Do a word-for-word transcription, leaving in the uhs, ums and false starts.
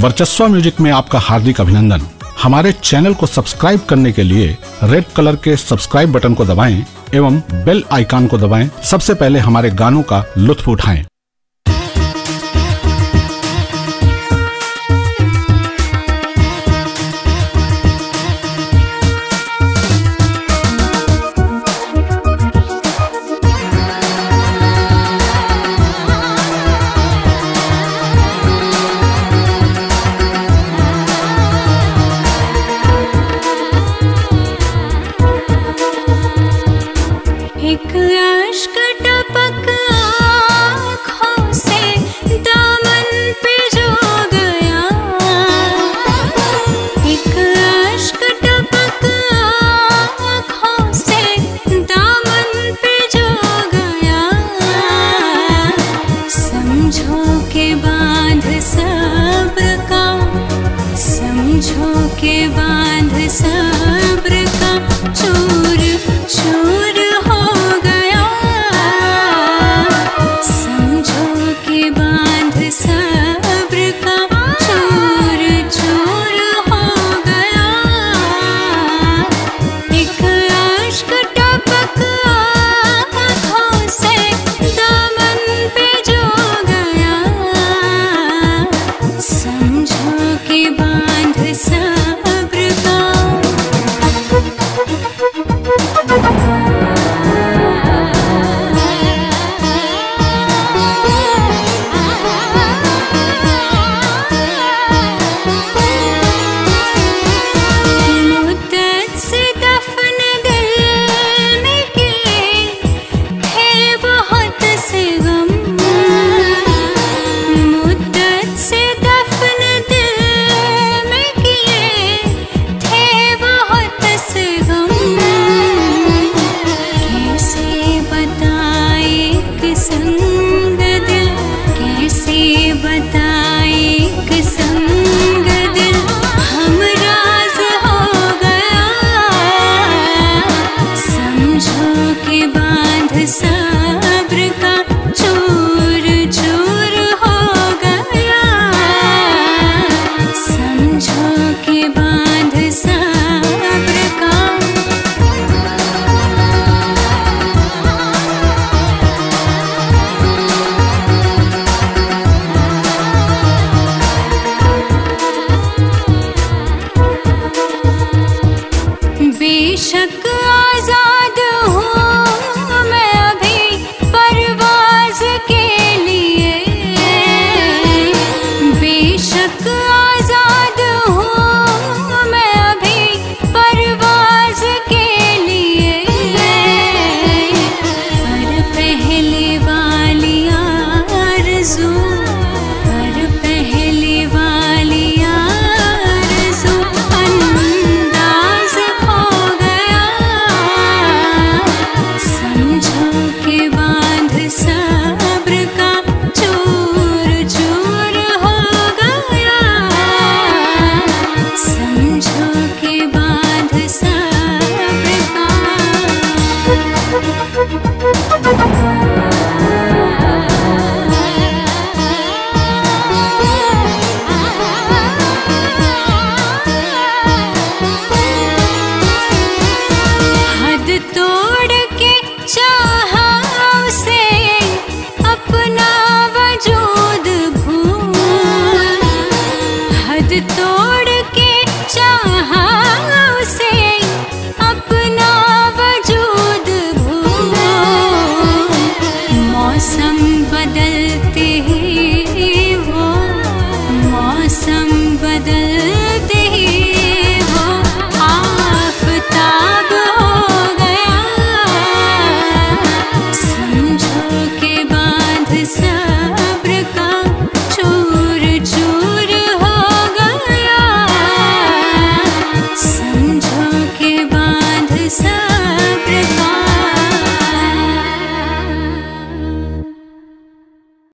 वरचस्वा music में आपका हार्दिक अभिनंदन। हमारे चैनल को सब्सक्राइब करने के लिए रेड कलर के सब्सक्राइब बटन को दबाएं एवं बेल आइकन को दबाएं। सबसे पहले हमारे गानों का लुत्फ उठाएं। एक अश्क टपक आँखों से दामन पे जो गया, एक अश्क टपक आँखों से दामन पे जो गया। समझो के बांध सब्र का, समझो के बांध सब्र